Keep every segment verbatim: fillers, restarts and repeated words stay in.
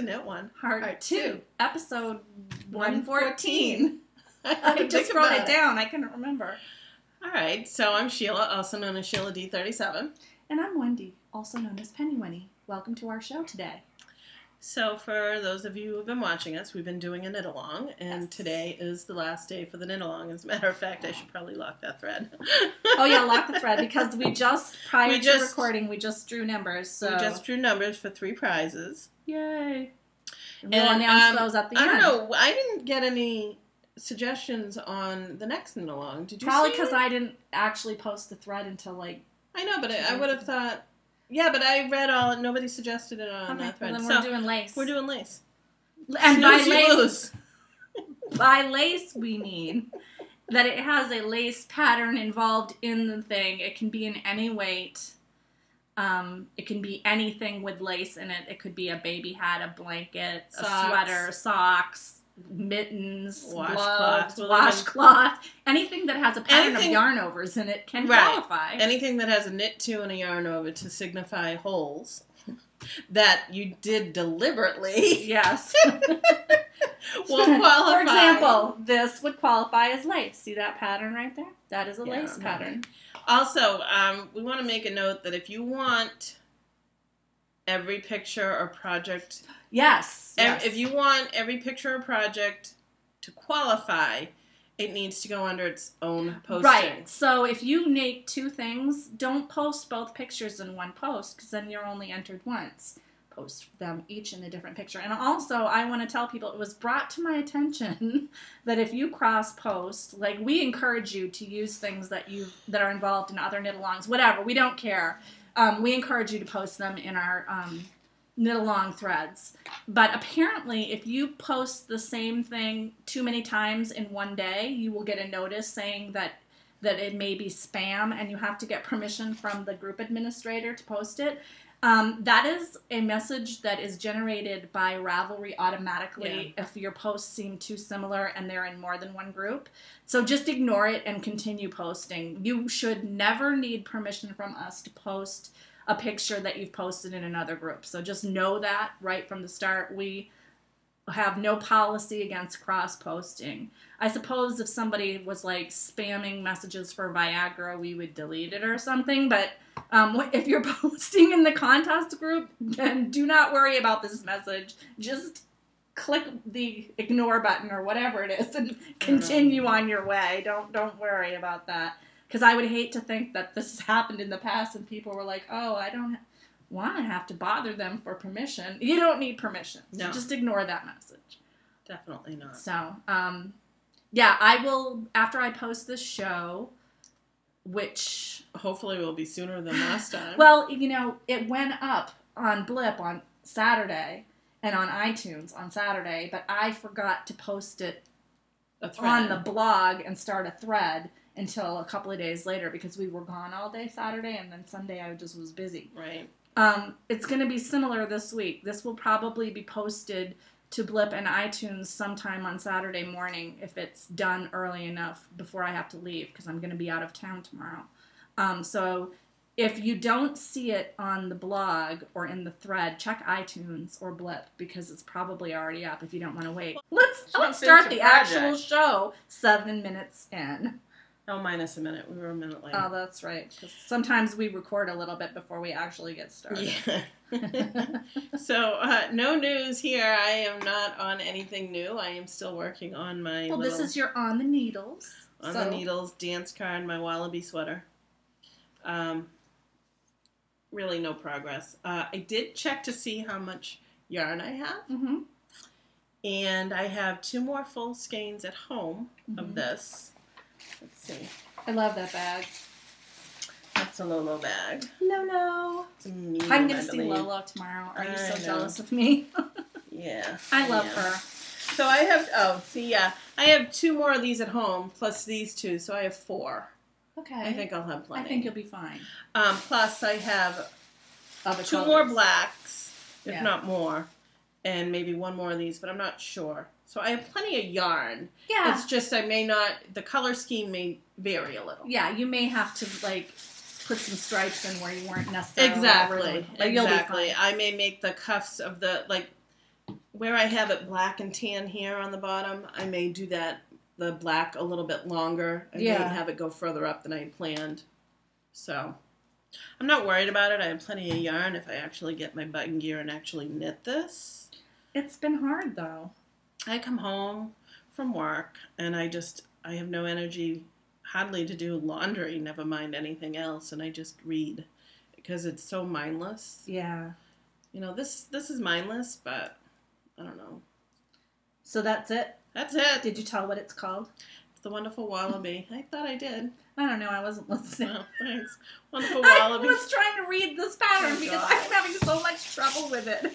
to Knit One, Heart Two, episode one fourteen. I just wrote it down. I couldn't remember. All right. So I'm Sheila, also known as Sheila D thirty seven, and I'm Wendy, also known as Penny Winnie. Welcome to our show today. So for those of you who have been watching us, we've been doing a knit-along, and yes. Today is the last day for the knit-along. As a matter of fact, I should probably lock that thread. Oh, yeah, lock the thread, because we just, prior we to just, recording, we just drew numbers. So. We just drew numbers for three prizes. Yay. And we'll and, announce um, those at the I end. I don't know. I didn't get any suggestions on the next knit-along. Did you Probably because I didn't actually post the thread until, like... I know, but I, I would have thought... Yeah, but I read all, nobody suggested it on okay, that thread. Well, then we're so doing lace. We're doing lace. And by lace, by lace we mean that it has a lace pattern involved in the thing. It can be in any weight. Um, it can be anything with lace in it. It could be a baby hat, a blanket, socks. a sweater, socks, mittens, washcloths, washcloth. Anything that has a pattern anything, of yarn overs in it can right. qualify. Anything that has a knit two and a yarn over to signify holes that you did deliberately. Yes. will qualify. For example, this would qualify as lace. See that pattern right there? That is a yeah, lace pattern. Also, um, we want to make a note that if you want every picture or project... Yes, e yes. If you want every picture or project to qualify, it needs to go under its own posting. Right. So if you make two things, don't post both pictures in one post, because then you're only entered once. Post them each in a different picture. And also, I want to tell people, it was brought to my attention that if you cross-post, like, we encourage you to use things that you that are involved in other knit-alongs, whatever. We don't care. Um, we encourage you to post them in our... Um, knit-along threads. But apparently, if you post the same thing too many times in one day, you will get a notice saying that that it may be spam, and you have to get permission from the group administrator to post it. Um, that is a message that is generated by Ravelry automatically yeah. if your posts seem too similar and they're in more than one group. So just ignore it and continue posting. You should never need permission from us to post a picture that you've posted in another group. So just know that right from the start. We have no policy against cross-posting. I suppose if somebody was like spamming messages for Viagra, we would delete it or something. But um, if you're posting in the contest group, then do not worry about this message. Just click the ignore button or whatever it is and continue on your way. Don't, don't worry about that. Because I would hate to think that this has happened in the past and people were like, oh, I don't want to have to bother them for permission. You don't need permission. So no. Just ignore that message. Definitely not. So, um, yeah, I will, after I post this show, which... hopefully will be sooner than last time. Well, you know, it went up on Blip on Saturday and on iTunes on Saturday, but I forgot to post it on the blog and start a thread until a couple of days later, because we were gone all day Saturday, and then Sunday I just was busy. Right. Um, it's going to be similar this week. This will probably be posted to Blip and iTunes sometime on Saturday morning if it's done early enough before I have to leave, because I'm going to be out of town tomorrow. Um, so if you don't see it on the blog or in the thread, check iTunes or Blip, because it's probably already up if you don't want to wait. Let's, let's start the actual show seven minutes in. Oh, minus a minute. We were a minute late. Oh, that's right. Sometimes we record a little bit before we actually get started. Yeah. So, uh, no news here. I am not on anything new. I am still working on my Well, little, this is your On the Needles. On so. the Needles dance card, my Wallaby sweater. Um, really no progress. Uh, I did check to see how much yarn I have. Mm-hmm. And I have two more full skeins at home mm-hmm. of this. Let's see. I love that bag. That's a Lolo bag. Lolo. It's amazing, I'm going to see Lolo tomorrow. Are you so jealous of me? Yeah. I love yeah. her. So I have, oh, see, yeah. I have two more of these at home, plus these two, so I have four. Okay. I think I'll have plenty. I think you'll be fine. Um, plus I have Other two colors. more blacks, if yeah. not more, and maybe one more of these, but I'm not sure. So I have plenty of yarn. Yeah. It's just I may not, the color scheme may vary a little. Yeah, you may have to, like, put some stripes in where you weren't necessarily. Exactly. Really, like, exactly. I may make the cuffs of the, like, where I have it black and tan here on the bottom, I may do that, the black a little bit longer. I yeah. may have it go further up than I had planned. So I'm not worried about it. I have plenty of yarn if I actually get my button gear and actually knit this. It's been hard, though. I come home from work, and I just, I have no energy hardly to do laundry, never mind anything else, and I just read because it's so mindless. Yeah. You know, this this is mindless, but I don't know. So that's it? That's it. Did you tell what it's called? It's The Wonderful Wallaby. I thought I did. I don't know. I wasn't listening. Oh, thanks. Wonderful Wallaby. I was trying to read this pattern oh, because I'm having so much trouble with it.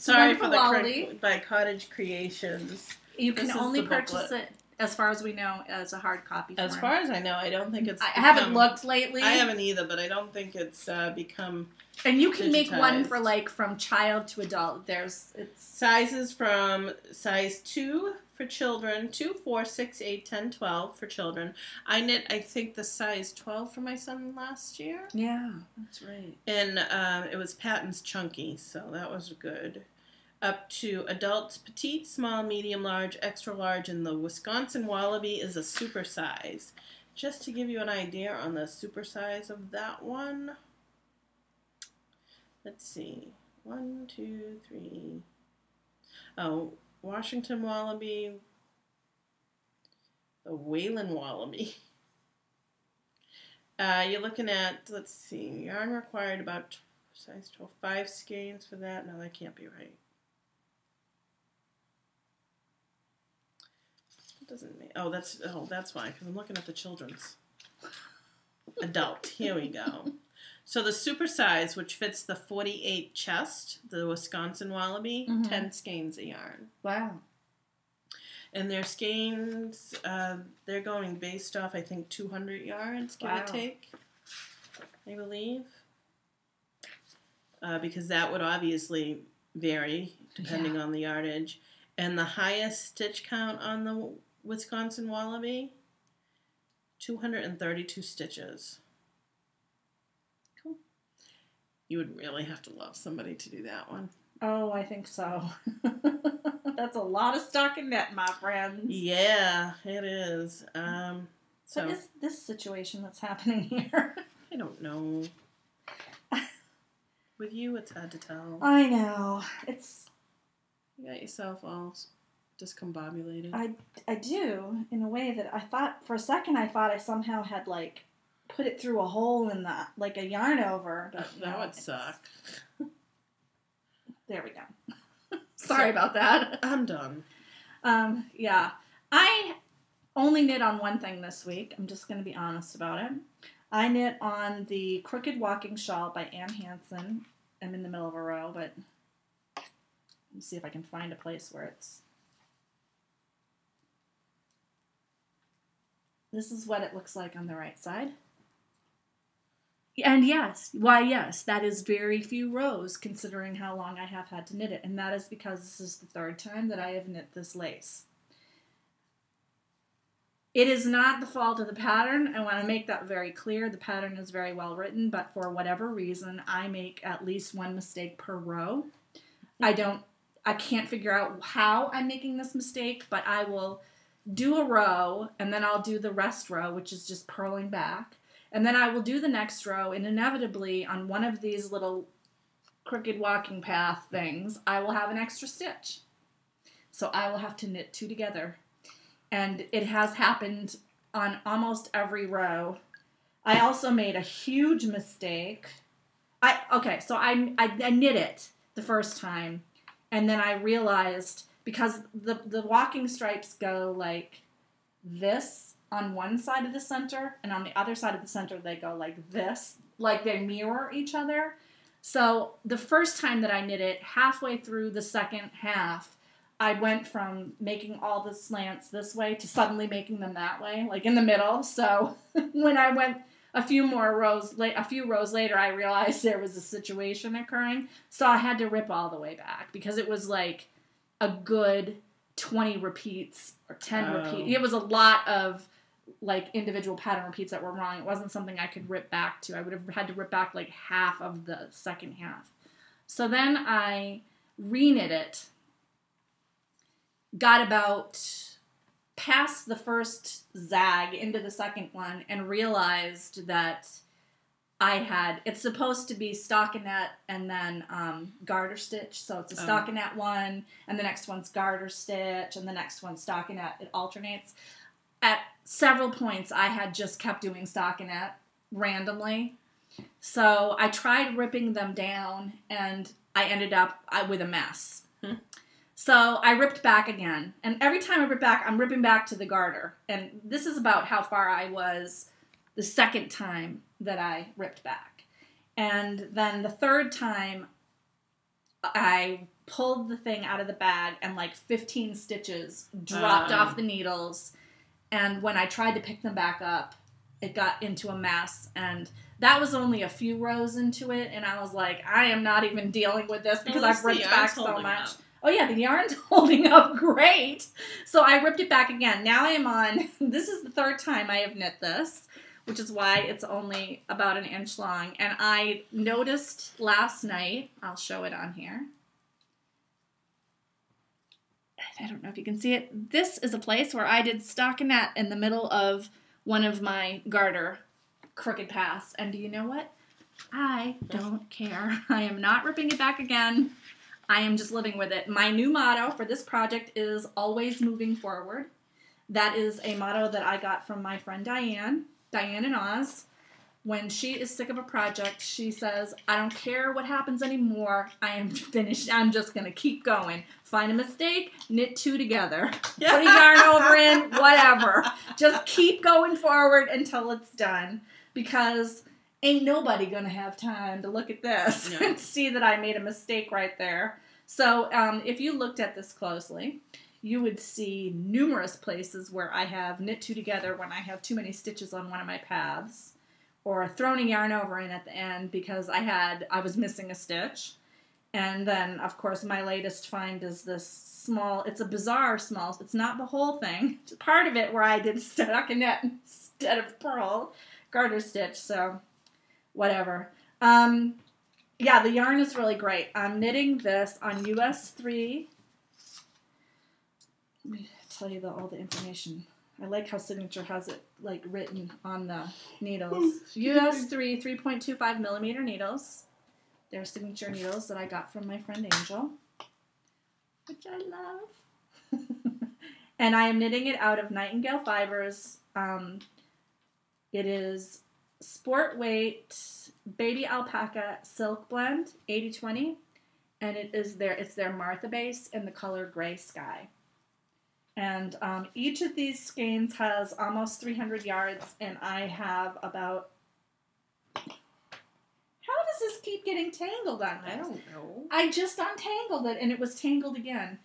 Sorry for the correct, by Cottage Creations. You can this only purchase it, as far as we know, as a hard copy. As form. far as I know, I don't think it's. I become, haven't looked lately. I haven't either, but I don't think it's uh, become. And you can digitized. make one for like from child to adult. There's it's sizes from size two for children, two, four, six, eight, ten, twelve for children. I knit, I think, the size twelve for my son last year. Yeah, that's right. And uh, it was Patons Chunky, so that was good. Up to adults, petite, small, medium, large, extra large, and the Wisconsin Wallaby is a super size. Just to give you an idea on the super size of that one, let's see, one, two, three, oh, Washington Wallaby, the Wayland Wallaby. Uh, you're looking at, let's see, yarn required about size twelve, five skeins for that. No, that can't be right. Doesn't mean, oh, that's oh, that's why, because I'm looking at the children's. Adult, here we go. So the super size, which fits the forty-eight chest, the Wisconsin Wallaby, mm-hmm. ten skeins of yarn. Wow. And their skeins, uh, they're going based off, I think, two hundred yards, give wow. or take, I believe, uh, because that would obviously vary depending yeah. on the yardage. And the highest stitch count on the Wisconsin Wallaby, two hundred thirty-two stitches. Cool. You would really have to love somebody to do that one. Oh, I think so. That's a lot of stocking net, my friends. Yeah, it is. Um, so what is this situation that's happening here? I don't know. With you, it's hard to tell. I know. It's... You got yourself all discombobulated. I, I do, in a way that I thought, for a second I thought I somehow had, like, put it through a hole in the, like, a yarn over. But, that that know, would suck. There we go. Sorry so, about that. I'm done. Um, yeah. I only knit on one thing this week. I'm just going to be honest about it. I knit on the Crooked Walking Shawl by Ann Hansen. I'm in the middle of a row, but... Let me see if I can find a place where it's... This is what it looks like on the right side. And yes, why yes, that is very few rows considering how long I have had to knit it. And that is because this is the third time that I have knit this lace. It is not the fault of the pattern. I want to make that very clear. The pattern is very well written, but for whatever reason, I make at least one mistake per row. I don't... I can't figure out how I'm making this mistake, but I will do a row, and then I'll do the rest row, which is just purling back. And then I will do the next row, and inevitably, on one of these little crooked walking path things, I will have an extra stitch. So I will have to knit two together. And it has happened on almost every row. I also made a huge mistake. I Okay, so I, I, I knit it the first time, and then I realized, because the, the walking stripes go like this on one side of the center, and on the other side of the center they go like this, like they mirror each other. So the first time that I knit it, halfway through the second half, I went from making all the slants this way to suddenly making them that way, like in the middle. So when I went... A few more rows, a few rows later, I realized there was a situation occurring, so I had to rip all the way back because it was like a good twenty repeats or ten oh. repeats. It was a lot of like individual pattern repeats that were wrong. It wasn't something I could rip back to. I would have had to rip back like half of the second half. So then I re-knit it got about past the first zag into the second one and realized that I had, it's supposed to be stockinette and then um, garter stitch. So it's a oh. stockinette one, and the next one's garter stitch, and the next one's stockinette. It alternates. At several points, I had just kept doing stockinette randomly. So I tried ripping them down, and I ended up with a mess. Hmm. So I ripped back again. And every time I rip back, I'm ripping back to the garter. And this is about how far I was the second time that I ripped back. And then the third time, I pulled the thing out of the bag, and like fifteen stitches dropped um. off the needles. And when I tried to pick them back up, it got into a mess. And that was only a few rows into it. And I was like, I am not even dealing with this because I've ripped back so much. Up. Oh, yeah, the yarn's holding up great. So I ripped it back again. Now I am on, this is the third time I have knit this, which is why it's only about an inch long. And I noticed last night, I'll show it on here. I don't know if you can see it. This is a place where I did stockinette in the middle of one of my garter crooked paths. And do you know what? I don't care. I am not ripping it back again. I am just living with it. My new motto for this project is always moving forward. That is a motto that I got from my friend Diane, Diane in Oz. When she is sick of a project, she says, I don't care what happens anymore. I am finished. I'm just going to keep going. Find a mistake, knit two together. Put a yarn over in, whatever. Just keep going forward until it's done. Because ain't nobody going to have time to look at this no. and see that I made a mistake right there. So um, if you looked at this closely, you would see numerous places where I have knit two together when I have too many stitches on one of my paths, or thrown a yarn over in at the end because I had I was missing a stitch. And then, of course, my latest find is this small, it's a bizarre small, it's not the whole thing. It's part of it where I did stockinette instead of purl garter stitch, so whatever. Um, yeah, the yarn is really great. I'm knitting this on U S three. Let me tell you the, all the information. I like how Signature has it like written on the needles. U S three three point two five millimeter needles. They're Signature needles that I got from my friend Angel, which I love. And I am knitting it out of Nightingale Fibers. Um, it is sport weight, baby alpaca silk blend, eighty twenty, and it is their it's their Martha Base in the color gray sky. And um, each of these skeins has almost three hundred yards, and I have about... How does this keep getting tangled on this? I don't know. I just untangled it, and it was tangled again.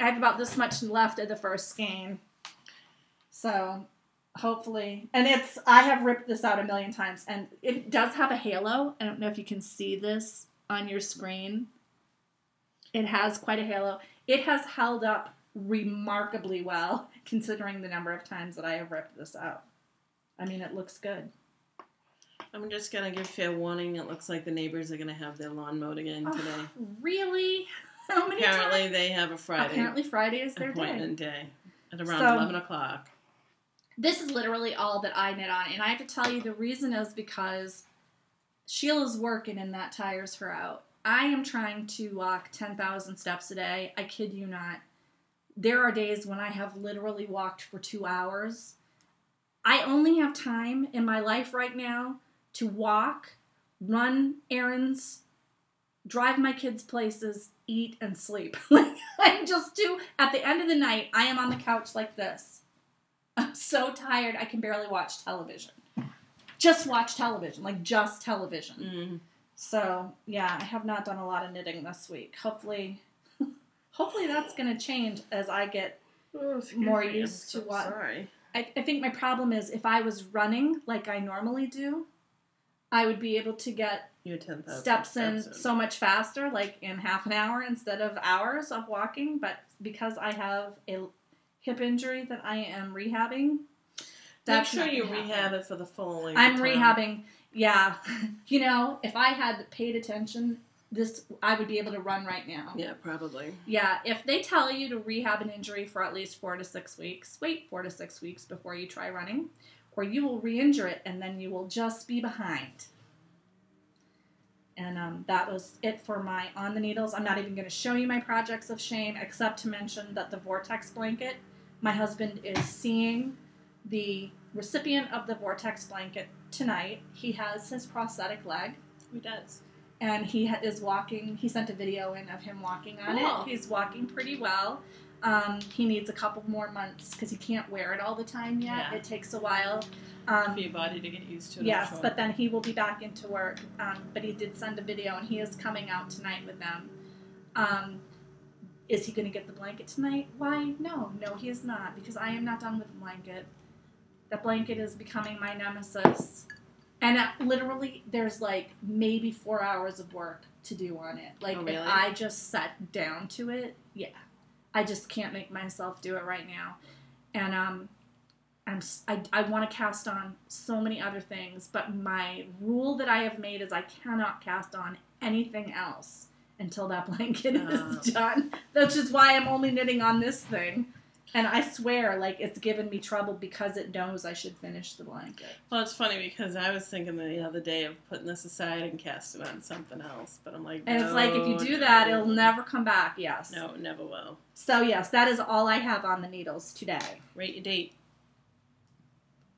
I have about this much left of the first skein. So, hopefully... And it's... I have ripped this out a million times, and it does have a halo. I don't know if you can see this on your screen. It has quite a halo. It has held up remarkably well, considering the number of times that I have ripped this out. I mean, it looks good. I'm just going to give fair warning. It looks like the neighbors are going to have their lawn mowed again oh, today. Really? How many Apparently, times? they have a Friday. Apparently, Friday is their appointment day. day at around so, eleven o'clock. This is literally all that I knit on. And I have to tell you, the reason is because Sheila's working and that tires her out. I am trying to walk ten thousand steps a day. I kid you not. There are days when I have literally walked for two hours. I only have time in my life right now to walk, run errands, drive my kids places, eat, and sleep. I'm just too, at the end of the night, I am on the couch like this. I'm so tired, I can barely watch television. Just watch television, like just television. Mm. So, yeah, I have not done a lot of knitting this week. Hopefully... Hopefully that's going to change as I get oh, more me, used so to what. Sorry. I, I think my problem is if I was running like I normally do, I would be able to get steps in so much faster, like in half an hour instead of hours of walking. But because I have a hip injury that I am rehabbing, that's make sure you rehab happen. it for the full. Like, I'm rehabbing. Yeah, you know, if I had paid attention this I would be able to run right now. Yeah, probably. Yeah, if they tell you to rehab an injury for at least four to six weeks, wait four to six weeks before you try running, or you will re-injure it and then you will just be behind. And um, that was it for my On the Needles. I'm not even going to show you my projects of shame, except to mention that the Vortex Blanket, my husband is seeing the recipient of the Vortex Blanket tonight. He has his prosthetic leg. He does. And he is walking. He sent a video in of him walking on cool. it. He's walking pretty well. Um, he needs a couple more months because he can't wear it all the time yet. Yeah. It takes a while. Um, for your body to get used to it. Yes, sure. But then he will be back into work. Um, but he did send a video, and he is coming out tonight with them. Um, is he going to get the blanket tonight? Why, no. No, he is not, because I am not done with the blanket. The blanket is becoming my nemesis. And uh, literally, there's like maybe four hours of work to do on it. Like, oh, really? If I just sat down to it, yeah. I just can't make myself do it right now. And um, I'm, I, I want to cast on so many other things, but my rule that I have made is I cannot cast on anything else until that blanket oh. is done. Which is why I'm only knitting on this thing. And I swear, like, it's given me trouble because it knows I should finish the blanket. Well, it's funny because I was thinking the other day of putting this aside and casting on something else, but I'm like, no, and it's like, if you do no. that, it'll never come back, yes. No, it never will. So, yes, that is all I have on the needles today. Rate your date.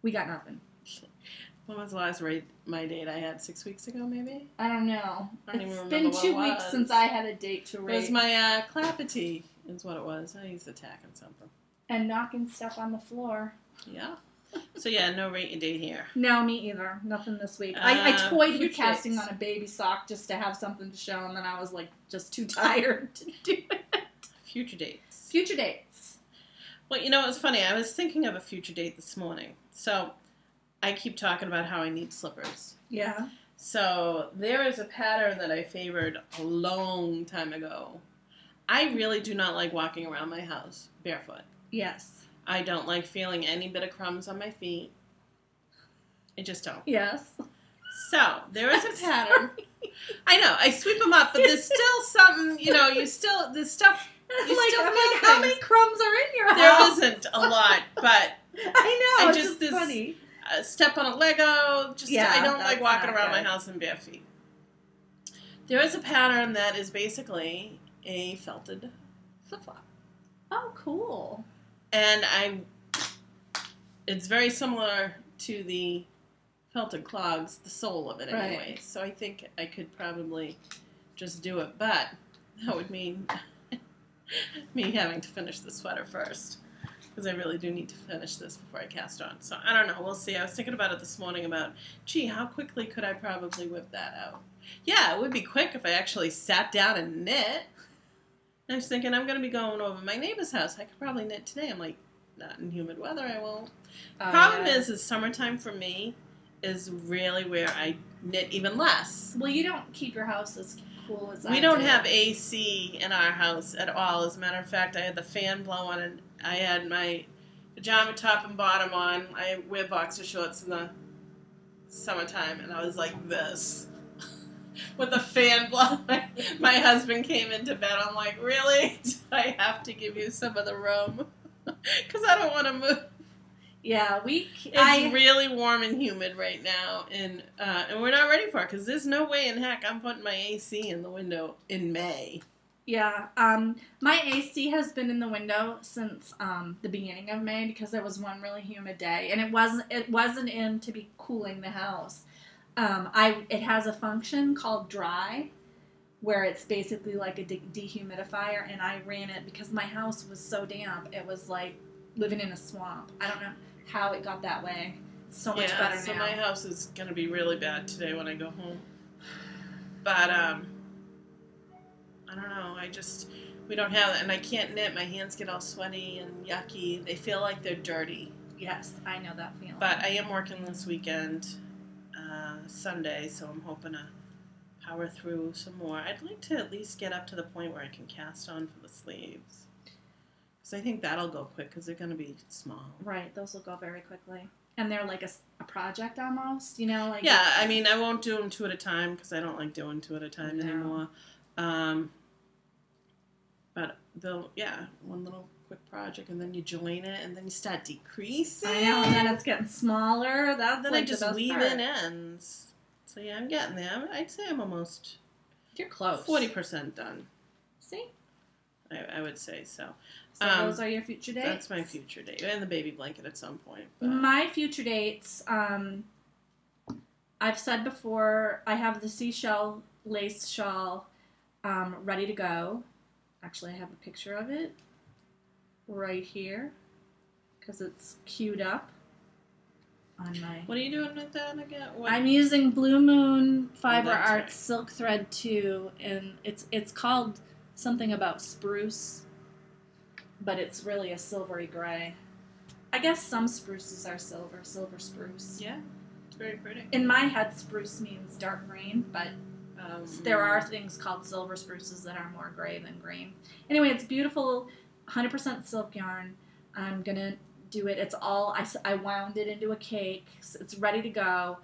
We got nothing. When was the last rate my date I had? Six weeks ago, maybe? I don't know. I don't it's even remember what it was. It's been two weeks since I had a date to rate. It was my uh, clappity is what it was. I used to tack on something. And knocking stuff on the floor. Yeah. So, yeah, no rate your date here. No, me either. Nothing this week. Uh, I, I toyed with casting dates. On a baby sock just to have something to show, and then I was, like, just too tired to do it. Future dates. Future dates. Well, you know, it was funny. I was thinking of a future date this morning. So, I keep talking about how I need slippers. Yeah. So, there is a pattern that I favored a long time ago. I really do not like walking around my house barefoot. Yes. I don't like feeling any bit of crumbs on my feet. I just don't. Yes. So, there is a pattern. I know. I sweep them up, but there's still something, you know, you still, there's stuff. You like, still I'm like how many crumbs are in your house? There isn't a lot, but. I know. I just, it's just this, funny. Uh, step on a Lego. Just yeah, I don't like walking around good. my house in bare feet. There is a pattern that is basically a felted flip-flop. Oh, cool. And I, it's very similar to the felted clogs, the sole of it anyway. Right. So I think I could probably just do it, but that would mean me having to finish the sweater first, because I really do need to finish this before I cast on. So I don't know. We'll see. I was thinking about it this morning about, gee, how quickly could I probably whip that out? Yeah, it would be quick if I actually sat down and knit. I was thinking, I'm going to be going over to my neighbor's house. I could probably knit today. I'm like, not in humid weather, I won't. The oh, problem yeah. is, is summertime for me is really where I knit even less. Well, you don't keep your house as cool as we I We don't do. have A C in our house at all. As a matter of fact, I had the fan blowing, and I had my pajama top and bottom on. I wear boxer shorts in the summertime, and I was like this. With a fan blowing. My husband came into bed. I'm like, really? Do I have to give you some of the room? Because I don't want to move. Yeah, we... It's I, really warm and humid right now, and uh, and we're not ready for it, because there's no way in heck I'm putting my A C in the window in May. Yeah, um, my A C has been in the window since um, the beginning of May, because there was one really humid day, and it wasn't, it wasn't in to be cooling the house. Um, I it has a function called dry, where it's basically like a de dehumidifier, and I ran it because my house was so damp. It was like living in a swamp. I don't know how it got that way. So much yeah, better so now. So my house is gonna be really bad today when I go home. But um, I don't know. I just we don't have that, and I can't knit. My hands get all sweaty and yucky. They feel like they're dirty. Yes, I know that feeling. But I am working this weekend. Uh, Sunday, so I'm hoping to power through some more. I'd like to at least get up to the point where I can cast on for the sleeves. So I think that'll go quick because they're going to be small. Right. Those will go very quickly. And they're like a, a project almost, you know? Like yeah. I mean, I won't do them two at a time because I don't like doing two at a time no. anymore. Um, but they'll, yeah, one little quick project, and then you join it, and then you start decreasing. I know, and then it's getting smaller. That's then like I just the weave part. In ends. So yeah, I'm getting there. I'd say I'm almost... You're close. forty percent done. See? I, I would say so. So um, those are your future dates? That's my future date. And the baby blanket at some point. But. My future dates, um, I've said before, I have the Seashell Lace Shawl um, ready to go. Actually, I have a picture of it right here because it's queued up on my... What are you doing with that again? What? I'm using Blue Moon Fiber Arts oh, right. Silk Thread two, and it's it's called something about spruce, but it's really a silvery gray. I guess some spruces are silver, silver spruce. Yeah, it's very pretty. In my head, spruce means dark green, but um, there are things called silver spruces that are more gray than green. Anyway, it's beautiful, one hundred percent silk yarn. I'm going to do it. It's all, I, I wound it into a cake. So it's ready to go.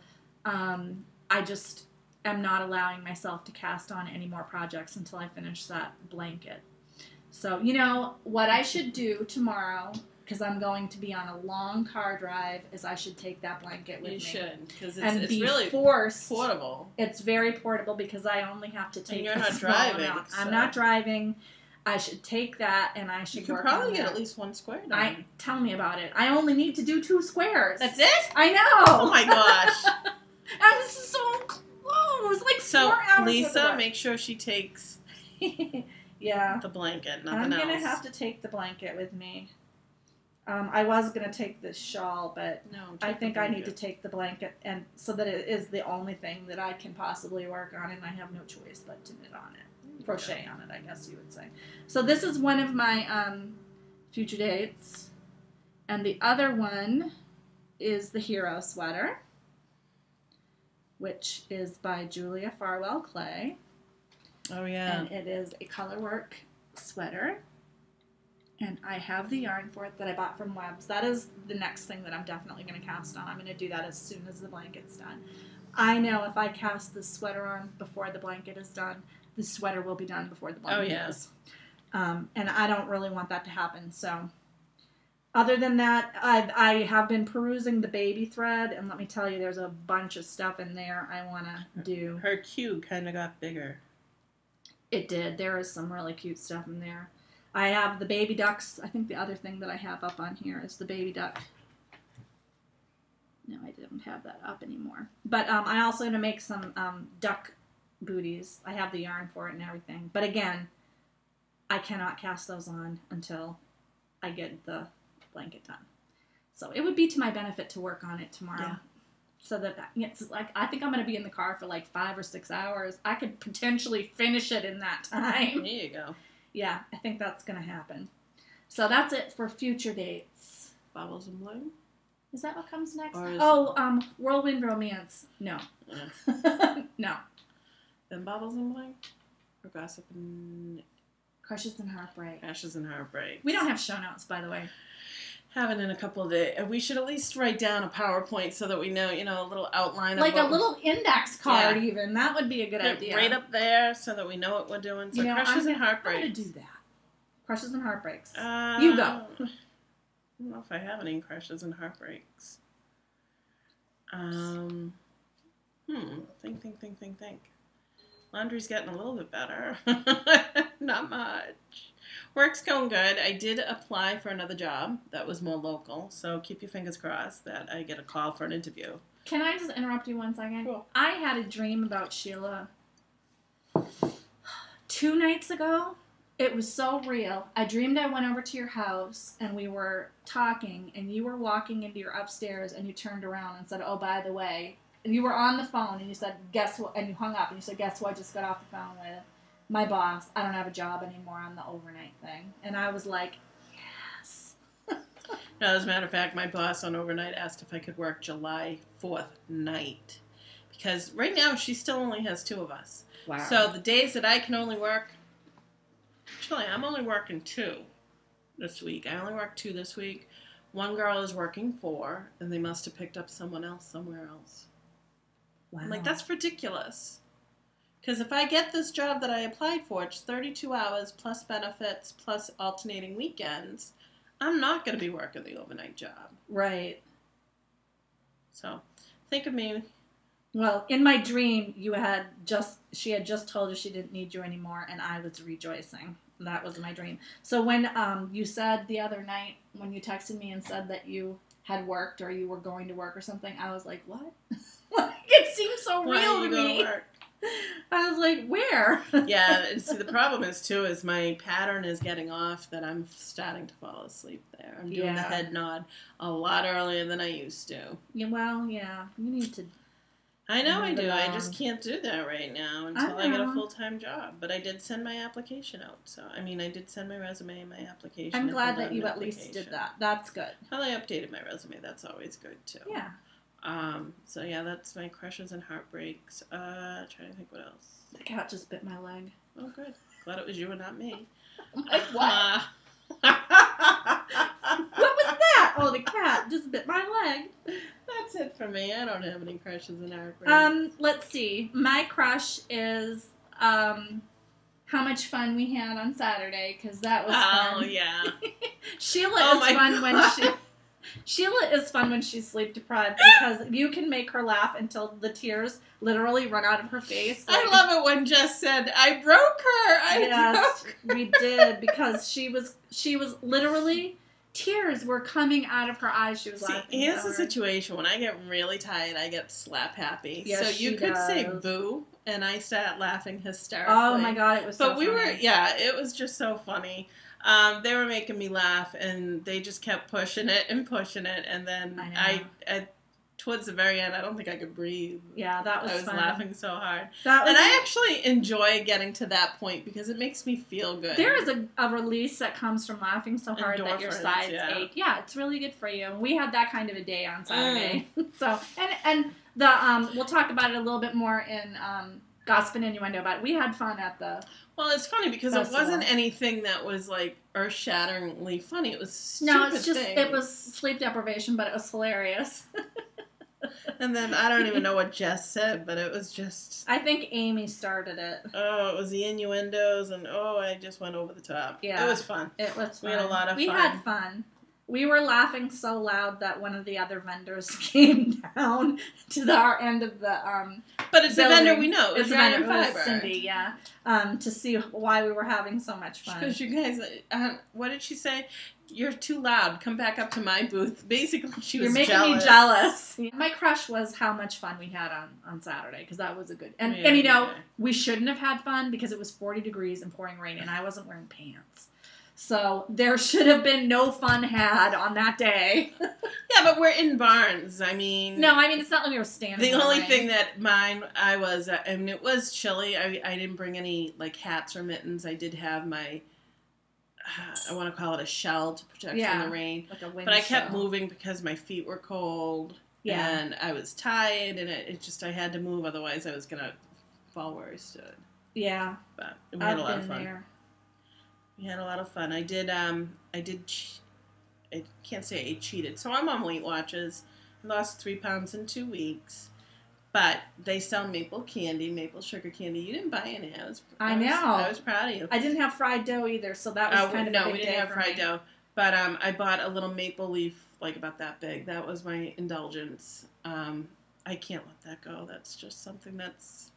Um, I just am not allowing myself to cast on any more projects until I finish that blanket. So, you know, what I should do tomorrow, because I'm going to be on a long car drive, is I should take that blanket with you me. You should, because it's, and it's be really forced, portable. It's very portable because I only have to take and you're not driving, so. I'm not driving. I should take that, and I should you can work probably on get that. At least one square done. I, tell me about it. I only need to do two squares. That's it? I know. Oh, my gosh. I was so close. Like so four hours Lisa, make sure she takes... Yeah. The blanket, nothing I'm else. I'm going to have to take the blanket with me. Um, I was going to take this shawl, but no, I think I need to take the blanket and so that it is the only thing that I can possibly work on, and I have no choice but to knit on it. Crochet on it, I guess you would say. So this is one of my um, future dates. And the other one is the Hero sweater, which is by Julia Farwell Clay. Oh, yeah. And it is a colorwork sweater. And I have the yarn for it that I bought from Webs. That is the next thing that I'm definitely going to cast on. I'm going to do that as soon as the blanket's done. I know if I cast this sweater on before the blanket is done, the sweater will be done before the blanket oh, yeah. is. Um, and I don't really want that to happen. So other than that, I've, I have been perusing the baby thread. And let me tell you, there's a bunch of stuff in there I want to do. Her cube kind of got bigger. It did. There is some really cute stuff in there. I have the baby ducks. I think the other thing that I have up on here is the baby duck. No, I don't have that up anymore. But um, I also going to make some um, duck booties. I have the yarn for it and everything. But again, I cannot cast those on until I get the blanket done. So it would be to my benefit to work on it tomorrow. Yeah. So that, it's like, I think I'm going to be in the car for like five or six hours. I could potentially finish it in that time. There you go. Yeah, I think that's going to happen. So that's it for future dates. Baubles and Bling? Is that what comes next? Oh, um, Whirlwind Romance. No. Yeah. No. Then Baubles and Bling? Or Gossip and... Crushes and Heartbreak. Crushes and Heartbreak. We don't have show notes, by the way. Having in a couple of days. We should at least write down a PowerPoint so that we know, you know, a little outline. Like of a little index card yeah. even. That would be a good Put idea. Right up there so that we know what we're doing. So you know, Crushes I'm and Heartbreaks. I'm going to do that. Crushes and Heartbreaks. Uh, you go. I don't know if I have any Crushes and Heartbreaks. Um, hmm. Think, think, think, think, think. Laundry's getting a little bit better. Not much. Work's going good. I did apply for another job that was more local, so keep your fingers crossed that I get a call for an interview. Can I just interrupt you one second? Cool. I had a dream about Sheila two nights ago. It was so real. I dreamed I went over to your house, and we were talking, and you were walking into your upstairs, and you turned around and said, oh, by the way, and you were on the phone, and you said, guess what, and you hung up, and you said, guess what, I just got off the phone with my boss, I don't have a job anymore on the overnight thing. And I was like, yes. Now, as a matter of fact, my boss on overnight asked if I could work July fourth night. Because right now, she still only has two of us. Wow. So the days that I can only work, actually, I'm only working two. this week. I only worked two this week. One girl is working four, and they must have picked up someone else somewhere else. Wow. I'm like, that's ridiculous. Because if I get this job that I applied for, it's thirty-two hours plus benefits plus alternating weekends, I'm not going to be working the overnight job. Right. So, think of me. Well, in my dream, you had just, she had just told you she didn't need you anymore, and I was rejoicing. That was my dream. So when um, you said the other night, when you texted me and said that you had worked or you were going to work or something, I was like, what? Like, it seemed so Why real to me. Work? I was like, where? Yeah, and see, the problem is, too, is my pattern is getting off that I'm starting to fall asleep there. I'm doing yeah. the head nod a lot earlier than I used to. Yeah, well, yeah, you need to... I know I do. I just can't do that right now until I, I get a full-time job. But I did send my application out. So, I mean, I did send my resume and my application. I'm glad that you at least did that. That's good. Well, I updated my resume. That's always good, too. Yeah. Um. So, yeah, that's my crushes and heartbreaks. Uh, trying to think what else. The cat just bit my leg. Oh, good. Glad it was you and not me. Like, what? What was that? Oh, the cat just bit my leg. That's it for me. I don't have any crushes in our brain. Um, let's see. My crush is um, how much fun we had on Saturday, because that was oh, fun. Yeah. Sheila oh, is fun God. when she Sheila is fun when she's sleep deprived, because you can make her laugh until the tears literally run out of her face. Like, I love it when Jess said, "I broke her." I yes, broke her. We did, because she was she was literally. Tears were coming out of her eyes. She was laughing. See, here's the situation. When I get really tired, I get slap happy. Yes, so you could does. say boo, and I start laughing hysterically. Oh, my God. It was but so we funny. Were, yeah, it was just so funny. Um, they were making me laugh, and they just kept pushing it and pushing it. And then I, I, I towards the very end, I don't think I could breathe. Yeah, that was I was fun. laughing so hard. That was and I actually enjoy getting to that point, because it makes me feel good. There is a, a release that comes from laughing so hard Endorphins, that your sides yeah. ache. Yeah, it's really good for you. And we had that kind of a day on Saturday. Mm. So, and and the um, we'll talk about it a little bit more in um, Gossip and Innuendo, but we had fun at the Well, it's funny because festival. It wasn't anything that was, like, earth-shatteringly funny. It was stupid No, it's just, things. It was sleep deprivation, but it was hilarious. And then I don't even know what Jess said, but it was just... I think Amy started it. Oh, it was the innuendos, and oh, I just went over the top. Yeah. It was fun. It was fun. We had a lot of we fun. We had fun. We were laughing so loud that one of the other vendors came down to the, our end of the um. But it's building. A vendor we know. It's, it's a vendor. It was Cindy, yeah. Um, to see why we were having so much fun. Because you guys, uh, what did she say? You're too loud. Come back up to my booth. Basically, she was jealous. You're making me jealous. My crush was how much fun we had on, on Saturday, because that was a good... And, yeah, and you know, yeah. we shouldn't have had fun, because it was forty degrees and pouring rain, and I wasn't wearing pants. So there should have been no fun had on that day. Yeah, but we're in barns. I mean... No, I mean, it's not like we were standing The only rain. thing that mine, I was... I mean, it was chilly. I, I didn't bring any, like, hats or mittens. I did have my... I want to call it a shell to protect yeah, from the rain. Like a wind but I kept shell. moving because my feet were cold yeah. and I was tired, and it, it just, I had to move, otherwise I was going to fall where I stood. Yeah. But we had I've a lot of fun. There. We had a lot of fun. I did, um, I did, che I can't say I cheated. So I'm on Weight Watchers. I lost three pounds in two weeks. But they sell maple candy, maple sugar candy. You didn't buy any. I was, I, I know. Was, I was proud of you. I didn't have fried dough either, so that was uh, kind of no, a big No, we didn't day have fried me. dough. But um, I bought a little maple leaf, like about that big. That was my indulgence. Um, I can't let that go. That's just something that's.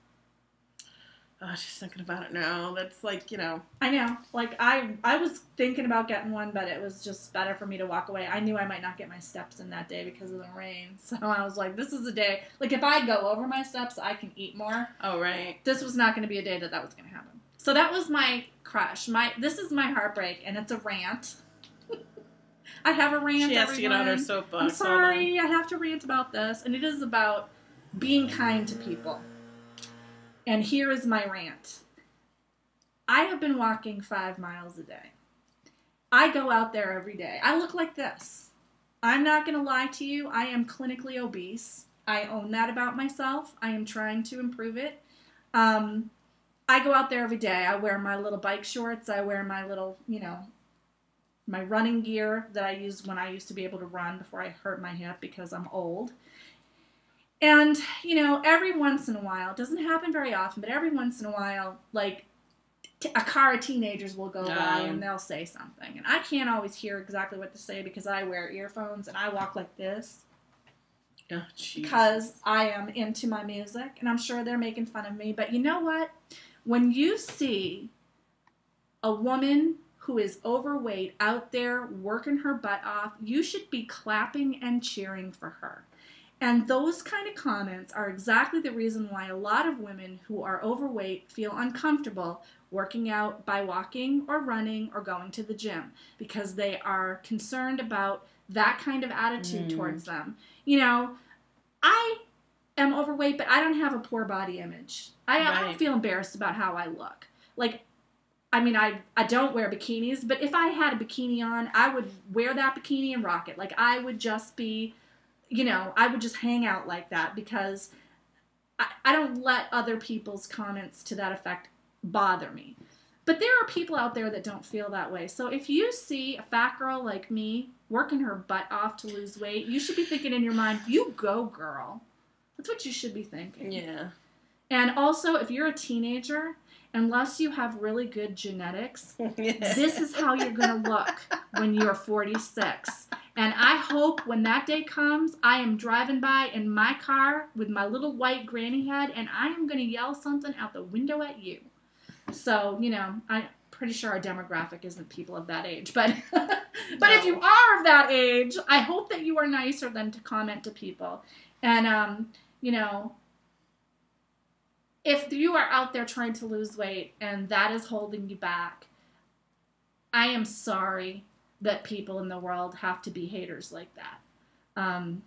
Oh, just thinking about it now. That's like, you know. I know. Like, I I was thinking about getting one, but it was just better for me to walk away. I knew I might not get my steps in that day because of the rain. So I was like, this is a day. Like, if I go over my steps, I can eat more. Oh, right. This was not going to be a day that that was going to happen. So that was my crush. My This is my heartbreak, and it's a rant. I have a rant, She has everyone. to get on her soapbox. I'm sorry. I have to rant about this. And it is about being kind to people. And here is my rant. I have been walking five miles a day. I go out there every day. I look like this. I'm not going to lie to you. I am clinically obese. I own that about myself. I am trying to improve it. Um, I go out there every day. I wear my little bike shorts. I wear my little, you know, my running gear that I used when I used to be able to run before I hurt my hip because I'm old. And, you know, every once in a while, it doesn't happen very often, but every once in a while, like, a car of teenagers will go um, by and they'll say something. And I can't always hear exactly what to say because I wear earphones and I walk like this. Oh, because I am into my music, and I'm sure they're making fun of me. But you know what? When you see a woman who is overweight out there working her butt off, you should be clapping and cheering for her. And those kind of comments are exactly the reason why a lot of women who are overweight feel uncomfortable working out by walking or running or going to the gym, because they are concerned about that kind of attitude mm. towards them. You know, I am overweight, but I don't have a poor body image. I, right. I don't feel embarrassed about how I look. Like, I mean, I, I don't wear bikinis, but if I had a bikini on, I would wear that bikini and rock it. Like, I would just be, you know, I would just hang out like that, because I, I don't let other people's comments to that effect bother me. But there are people out there that don't feel that way. So if you see a fat girl like me working her butt off to lose weight, you should be thinking in your mind, you go, girl. That's what you should be thinking. Yeah. And also, if you're a teenager, unless you have really good genetics, yeah. this is how you're going to look when you're forty-six. And I hope when that day comes, I am driving by in my car with my little white granny head, and I am going to yell something out the window at you. So, you know, I'm pretty sure our demographic isn't people of that age. But but no. if you are of that age, I hope that you are nicer than to comment to people. And, um, you know, if you are out there trying to lose weight and that is holding you back, I am sorry that people in the world have to be haters like that. Um,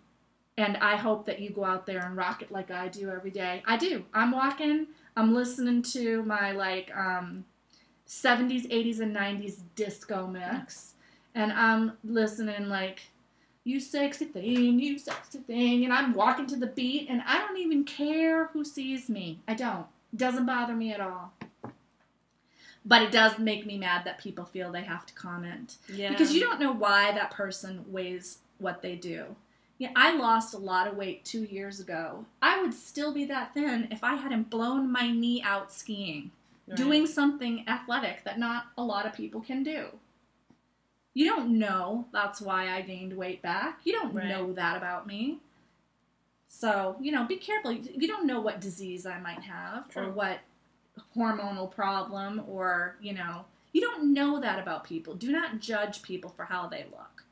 and I hope that you go out there and rock it like I do every day. I do. I'm walking. I'm listening to my, like, um, seventies, eighties, and nineties disco mix. And I'm listening, like, you sexy thing, you sexy thing. And I'm walking to the beat, and I don't even care who sees me. I don't. It doesn't bother me at all. But it does make me mad that people feel they have to comment. Yeah. Because you don't know why that person weighs what they do. Yeah, I lost a lot of weight two years ago. I would still be that thin if I hadn't blown my knee out skiing, right. doing something athletic that not a lot of people can do. You don't know that's why I gained weight back. You don't right. know that about me. So, you know, be careful. You don't know what disease I might have True. or what hormonal problem, or, you know, you don't know that about people. Do not judge people for how they look.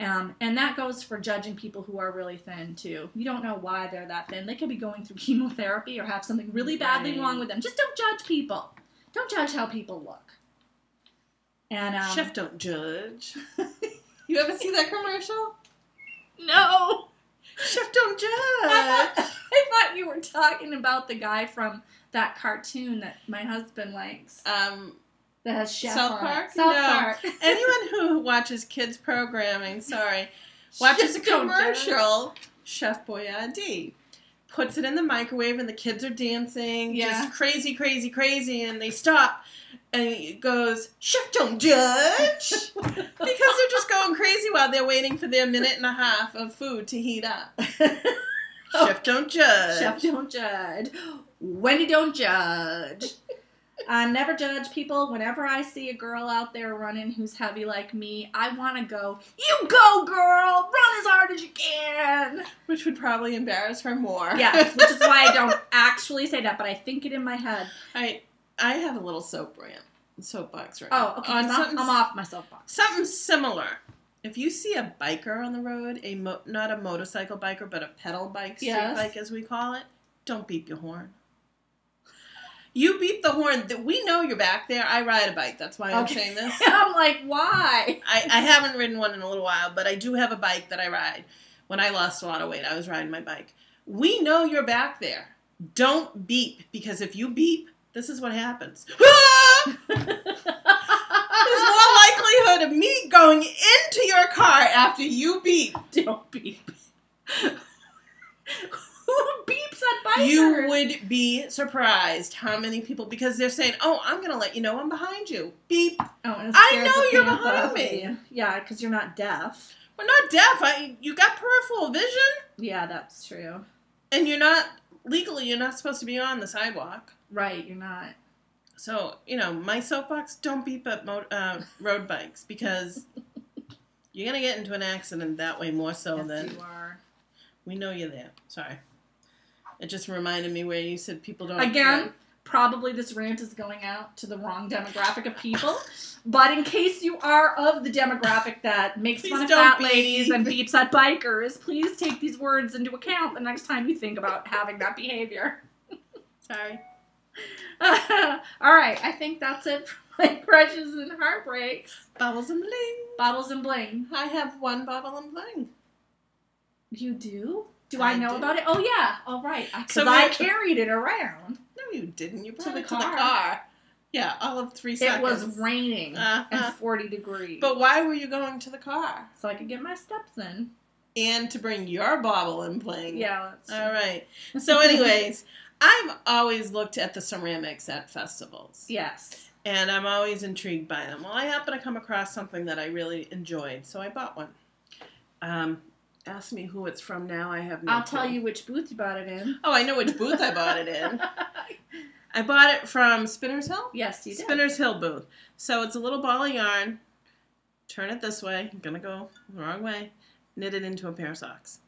Um, and that goes for judging people who are really thin, too. You don't know why they're that thin. They could be going through chemotherapy or have something really badly right. wrong with them. Just don't judge people. Don't judge how people look. And um, Chef Don't Judge. You ever see that commercial? No. Chef Don't Judge. I thought, I thought you were talking about the guy from that cartoon that my husband likes. Um... That has Chef South Park? South no. Park. Anyone who watches kids programming, sorry, watches a commercial, Chef Boyardee, puts it in the microwave and the kids are dancing, yeah. just crazy, crazy, crazy, and they stop and it goes, Chef Don't Judge, because they're just going crazy while they're waiting for their minute and a half of food to heat up. Oh. Chef Don't Judge. Chef Don't Judge. Wendy Don't Judge. I never judge people. Whenever I see a girl out there running who's heavy like me, I want to go, you go, girl! Run as hard as you can! Which would probably embarrass her more. Yes, which is why I don't actually say that, but I think it in my head. I I have a little soap rant, soapbox right now. Oh, okay, I'm, I'm off my soapbox. Something similar. If you see a biker on the road, a mo not a motorcycle biker, but a pedal bike, street yes. bike as we call it, don't beep your horn. You beep the horn. We know you're back there. I ride a bike. That's why I'm okay. saying this. I'm like, why? I, I haven't ridden one in a little while, but I do have a bike that I ride. When I lost a lot of weight, I was riding my bike. We know you're back there. Don't beep, because if you beep, this is what happens. There's more likelihood of me going into your car after you beep. Don't beep. Who beeps on fibers. You would be surprised how many people, because they're saying, oh, I'm going to let you know I'm behind you. Beep. Oh, and I know you're behind me. You. Yeah, because you're not deaf. We're not deaf. I, you got peripheral vision. Yeah, that's true. And you're not, legally, you're not supposed to be on the sidewalk. Right, you're not. So, you know, my soapbox, don't beep up mo uh, road bikes, because you're going to get into an accident that way more so yes, than... Yes, you are. We know you're there. Sorry. It just reminded me where you said people don't... Again, run. Probably this rant is going out to the wrong demographic of people, but in case you are of the demographic that makes please fun of fat beep. ladies and beeps at bikers, please take these words into account the next time you think about having that behavior. Sorry. Uh, all right, I think that's it for my crushes and heartbreaks. Baubles and bling. Baubles and bling. I have one bauble and bling. You do? Do I, I know do. about it? Oh yeah. All right. Because so I carried it around. No, you didn't. You brought to it car. to the car. Yeah, all of three seconds. It was raining uh-huh. and forty degrees. But why were you going to the car? So I could get my steps in. And to bring your bauble and bling. Yeah. That's all right. So, anyways. I've always looked at the ceramics at festivals. Yes. And I'm always intrigued by them. Well, I happened to come across something that I really enjoyed, so I bought one. Um, ask me who it's from now. I have no I'll clue. tell you which booth you bought it in. Oh, I know which booth I bought it in. I bought it from Spinner's Hill? Yes, you did. Spinner's Hill booth. So it's a little ball of yarn. Turn it this way. I'm going to go the wrong way. Knit it into a pair of socks.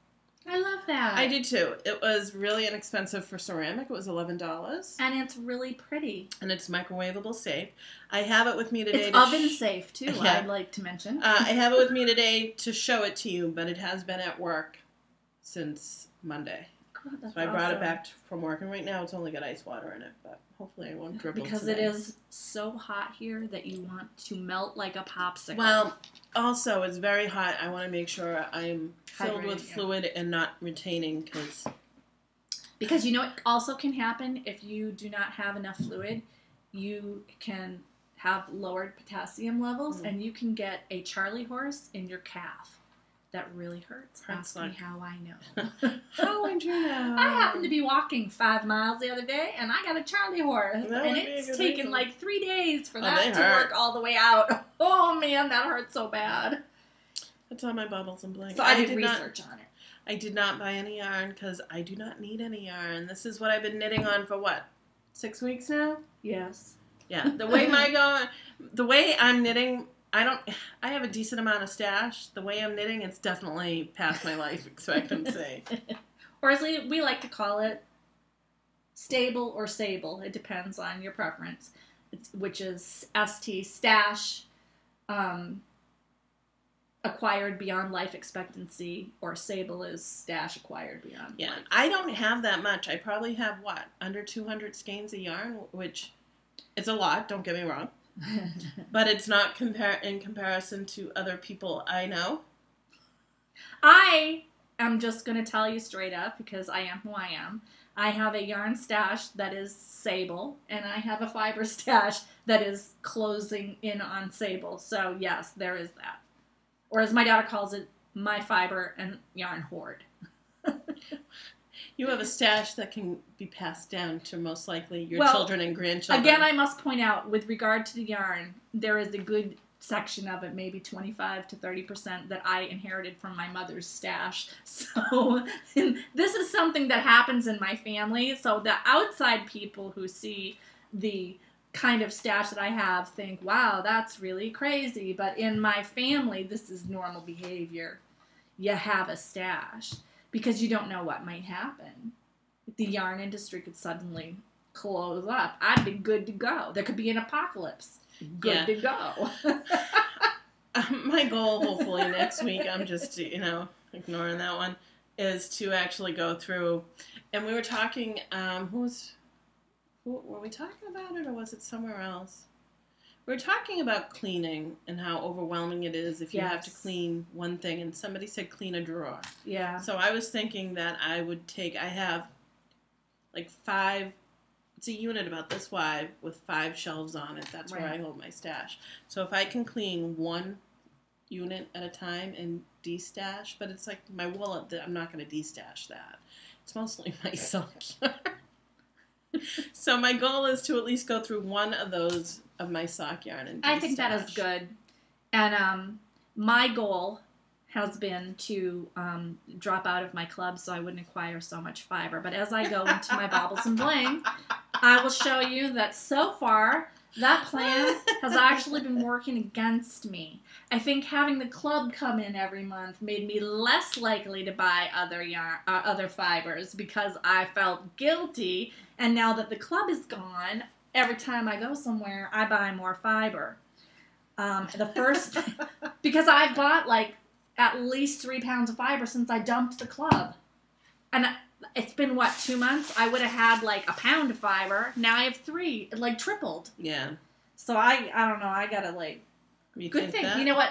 I love that. I do too. It was really inexpensive for ceramic. It was eleven dollars. And it's really pretty. And it's microwavable safe. I have it with me today. It's to oven safe too, yeah. I'd like to mention. uh, I have it with me today to show it to you, but it has been at work since Monday. God, that's so I brought awesome. it back from work, and right now it's only got ice water in it, but hopefully I won't dribble Because tonight. It is so hot here that you want to melt like a popsicle. Well, also, it's very hot. I want to make sure I'm filled Hydrating, with fluid yeah. and not retaining. Cause... Because you know what also can happen if you do not have enough fluid? You can have lowered potassium levels, mm-hmm. and you can get a charley horse in your calf. That really hurts. Ask me how I know. How would you know? I happened to be walking five miles the other day, and I got a charley horse, that and it's taken reason. like three days for oh, that to work all the way out. Oh man, that hurts so bad. That's on my baubles and bling. So I, I did, did research not, on it. I did not buy any yarn because I do not need any yarn. This is what I've been knitting on for what, six weeks now? Yes. Yeah. The way my go, the way I'm knitting. I don't, I have a decent amount of stash. The way I'm knitting, it's definitely past my life expectancy. Or as we, we like to call it, stable or sable. It depends on your preference, it's, which is S T, stash, um, acquired beyond life expectancy, or sable is stash acquired beyond yeah, life expectancy. I don't have that much. I probably have, what, under two hundred skeins of yarn, which it's a lot, don't get me wrong. But it's not compar in comparison to other people I know. I am just going to tell you straight up, because I am who I am. I have a yarn stash that is sable, and I have a fiber stash that is closing in on sable. So, yes, there is that. Or as my daughter calls it, my fiber and yarn hoard. You have a stash that can be passed down to most likely your well, children and grandchildren. Again, I must point out, with regard to the yarn, there is a good section of it, maybe twenty-five to thirty percent, that I inherited from my mother's stash. So this is something that happens in my family. So the outside people who see the kind of stash that I have think, wow, that's really crazy. But in my family, this is normal behavior. You have a stash. Because you don't know what might happen. The yarn industry could suddenly close up. I'd be good to go. There could be an apocalypse. Good yeah. to go. um, my goal, hopefully, next week, I'm just, you know, ignoring that one, is to actually go through. And we were talking, um, who was, who, were we talking about it or was it somewhere else? We were talking about cleaning and how overwhelming it is if you yes. have to clean one thing. And somebody said clean a drawer. Yeah. So I was thinking that I would take, I have like five, it's a unit about this wide with five shelves on it. That's right. Where I hold my stash. So if I can clean one unit at a time and destash, but it's like my wallet that I'm not going to destash that. It's mostly my sock yarn. So my goal is to at least go through one of those of my sock yarn and destash. I think that is good. And um, my goal has been to um, drop out of my club so I wouldn't acquire so much fiber. But as I go into my Baubles and Bling, I will show you that so far that plan has actually been working against me. I think having the club come in every month made me less likely to buy other yarn, uh, other fibers because I felt guilty. And now that the club is gone, every time I go somewhere, I buy more fiber. Um, the first, because I bought like at least three pounds of fiber since I dumped the club. And I, it's been, what, two months? I would have had, like, a pound of fiber. Now I have three. It, like, tripled. Yeah. So I, I don't know. I got to, like, you good thing. That? You know what?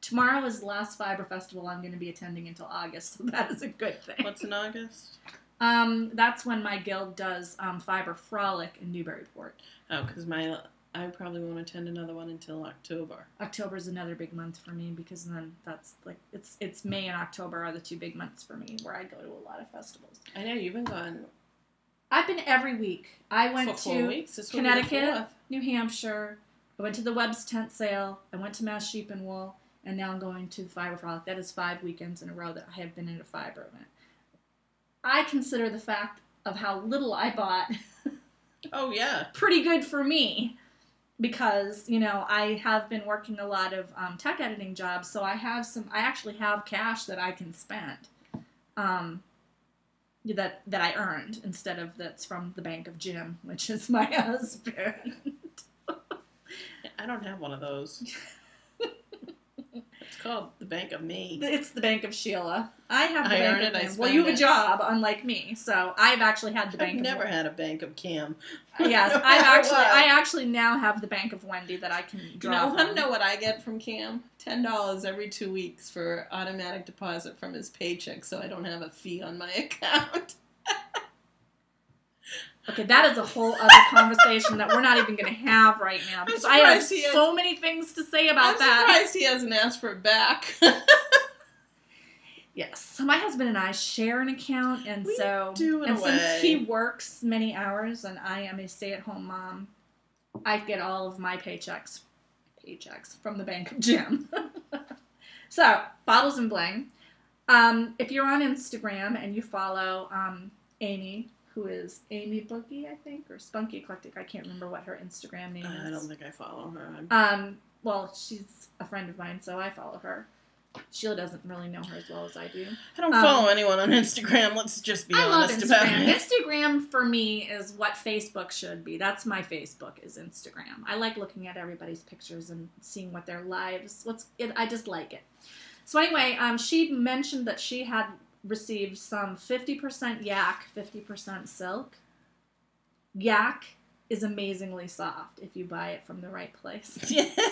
Tomorrow is the last fiber festival I'm going to be attending until August, so that is a good thing. What's in August? Um, that's when my guild does um, Fiber Frolic in Newburyport. Oh, because my... I probably won't attend another one until October. October is another big month for me because then that's like, it's it's May and October are the two big months for me where I go to a lot of festivals. I know, you've been gone. I've been every week. I went to Connecticut, New Hampshire. I went to the Webs tent sale. I went to Mass Sheep and Wool. And now I'm going to Fiber Frolic. That is five weekends in a row that I have been at a fiber event. I consider the fact of how little I bought oh, yeah. pretty good for me. Because, you know, I have been working a lot of um, tech editing jobs, so I have some, I actually have cash that I can spend, um, that that I earned instead of that's from the bank of Jim, which is my husband. I don't have one of those. It's called the bank of me. It's the bank of Sheila. I have the I bank earn of it, Cam. I well, you have it. A job, unlike me, so I've actually had the bank. I've of never Wendy. Had a bank of Cam. Yes, no I've actually. What. I actually now have the bank of Wendy that I can draw. You know, I want to know what I get from Cam? Ten dollars every two weeks for automatic deposit from his paycheck, so I don't have a fee on my account. Okay, that is a whole other conversation that we're not even going to have right now because I have so many things to say about that. I'm surprised he hasn't asked for it back. Yes. So my husband and I share an account, and we so do in and a way. Since he works many hours and I am a stay-at-home mom, I get all of my paychecks, paychecks from the bank of Jim. So Baubles and Bling. Um, if you're on Instagram and you follow um, Amy. Who is Amy Boogie, I think, or Spunky Eclectic. I can't remember what her Instagram name is. I don't think I follow her. Um, well, she's a friend of mine, so I follow her. Sheila doesn't really know her as well as I do. I don't um, follow anyone on Instagram. Let's just be I honest love Instagram. About it. Instagram, for me, is what Facebook should be. That's my Facebook, is Instagram. I like looking at everybody's pictures and seeing what their lives, what's. It, I just like it. So anyway, um, she mentioned that she had... received some fifty percent yak, fifty percent silk. Yak is amazingly soft if you buy it from the right place.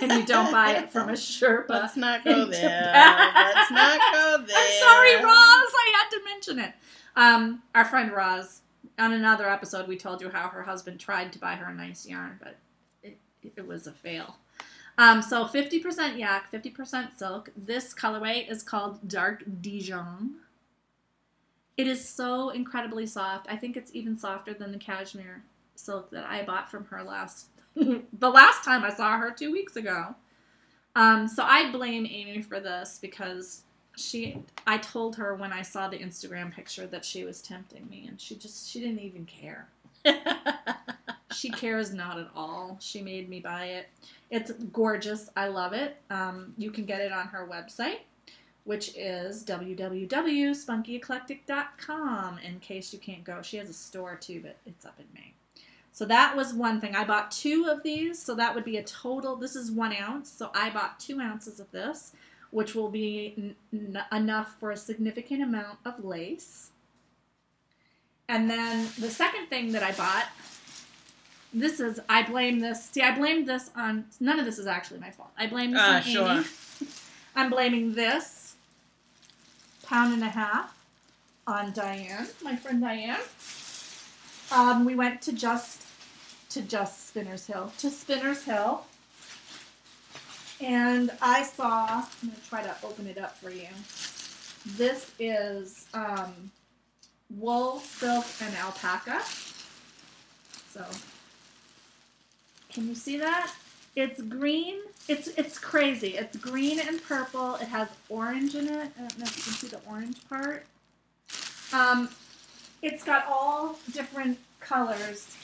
And you don't buy it from a Sherpa. Let's not go there. Let's not go there. I'm sorry, Roz. I had to mention it. Um, our friend Roz, on another episode, we told you how her husband tried to buy her a nice yarn, but it, it was a fail. Um, so fifty percent yak, fifty percent silk. This colorway is called Dark Dijon. It is so incredibly soft. I think it's even softer than the cashmere silk that I bought from her last, the last time I saw her two weeks ago. Um, so I blame Amy for this because she, I told her when I saw the Instagram picture that she was tempting me and she just, she didn't even care. She cares not at all. She made me buy it. It's gorgeous. I love it. Um, you can get it on her website, which is w w w dot spunky eclectic dot com, in case you can't go. She has a store, too, but it's up in Maine. So that was one thing. I bought two of these, so that would be a total. This is one ounce, so I bought two ounces of this, which will be n enough for a significant amount of lace. And then the second thing that I bought, this is, I blame this. See, I blamed this on, none of this is actually my fault. I blame this uh, on sure. Amy. I'm blaming this. Pound and a half on Diane, my friend Diane. Um, we went to just to just Spinner's Hill to Spinner's Hill And I saw, I'm going to try to open it up for you. This is um, wool, silk, and alpaca. So, can you see that? It's green. It's, it's crazy. It's green and purple. It has orange in it. I don't know if you can see the orange part. Um, it's got all different colors.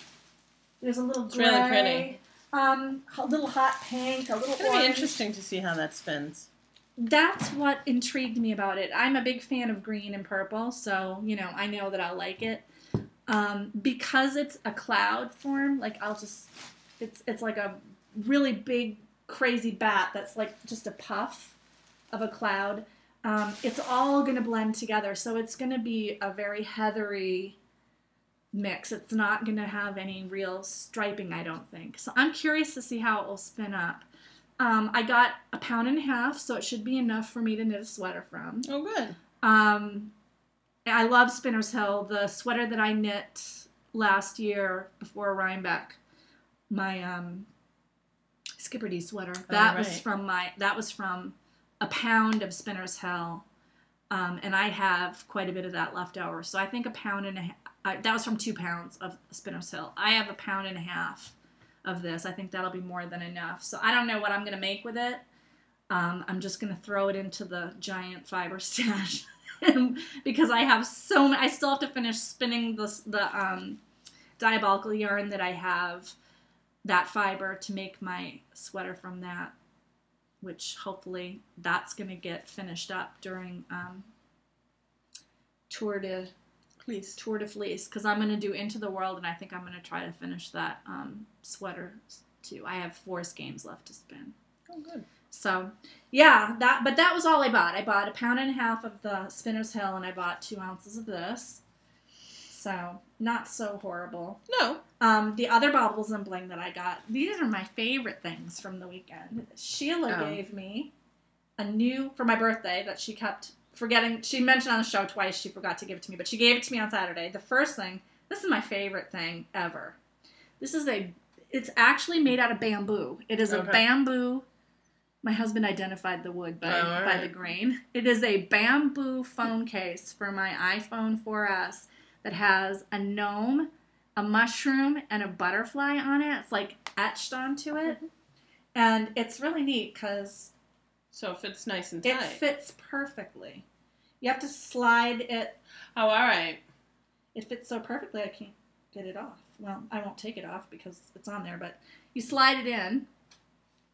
There's a little gray. It's really pretty. Um, a little hot pink, a little orange. It's going to be interesting to see how that spins. That's what intrigued me about it. I'm a big fan of green and purple, so, you know, I know that I'll like it. Um, because it's a cloud form, like, I'll just, it's, it's like a really big, crazy bat that's like just a puff of a cloud. Um, it's all going to blend together, so it's going to be a very heathery mix. It's not going to have any real striping, I don't think. So I'm curious to see how it will spin up. Um, I got a pound and a half, so it should be enough for me to knit a sweater from. Oh, good. Um, I love Spinner's Hill. The sweater that I knit last year before Rhinebeck, my um, Skipperty sweater, that oh, right. was from my that was from a pound of Spinner's Hill, um, and I have quite a bit of that left over. So I think a pound and a half. Uh, that was from two pounds of Spinner's Hill. I have a pound and a half of this. I think that'll be more than enough. So I don't know what I'm going to make with it. Um, I'm just going to throw it into the giant fiber stash because I have so many. I still have to finish spinning this, the um, diabolical yarn that I have, that fiber, to make my sweater from that, which hopefully that's going to get finished up during um, Tour de... Please. Tour de Fleece, because I'm going to do Into the World, and I think I'm going to try to finish that um, sweater, too. I have four skeins left to spin. Oh, good. So, yeah, that. But that was all I bought. I bought a pound and a half of the Spinner's Hill, and I bought two ounces of this. So, not so horrible. No. Um, the other Baubles and Bling that I got, these are my favorite things from the weekend. Sheila oh. gave me a new, for my birthday, that she kept... Forgetting, she mentioned on the show twice, she forgot to give it to me, but she gave it to me on Saturday. The first thing, this is my favorite thing ever. This is a, it's actually made out of bamboo. It is okay. a bamboo, my husband identified the wood by, oh, by right. the grain. It is a bamboo phone case for my iPhone four S that has a gnome, a mushroom, and a butterfly on it. It's like etched onto it. And it's really neat because... So it fits nice and tight. It fits perfectly. You have to slide it. Oh, all right. It fits so perfectly I can't get it off. Well, I won't take it off because it's on there, but you slide it in,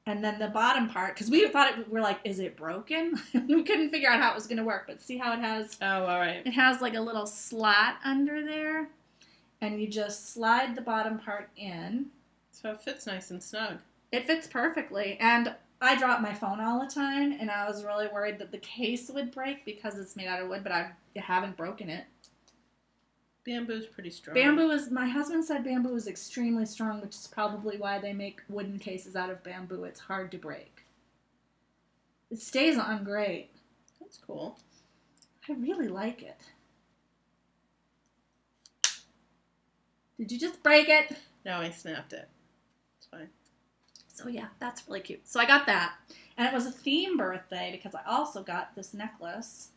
and then the bottom part, because we thought it, we're like, is it broken? We couldn't figure out how it was going to work, but see how it has. Oh, all right. It has like a little slot under there, and you just slide the bottom part in. So it fits nice and snug. It fits perfectly, and... I drop my phone all the time, and I was really worried that the case would break because it's made out of wood, but I haven't broken it. Bamboo's pretty strong. Bamboo is, my husband said bamboo is extremely strong, which is probably why they make wooden cases out of bamboo. It's hard to break. It stays on great. That's cool. I really like it. Did you just break it? No, I snapped it. It's fine. So yeah, that's really cute. So I got that. And it was a theme birthday because I also got this necklace.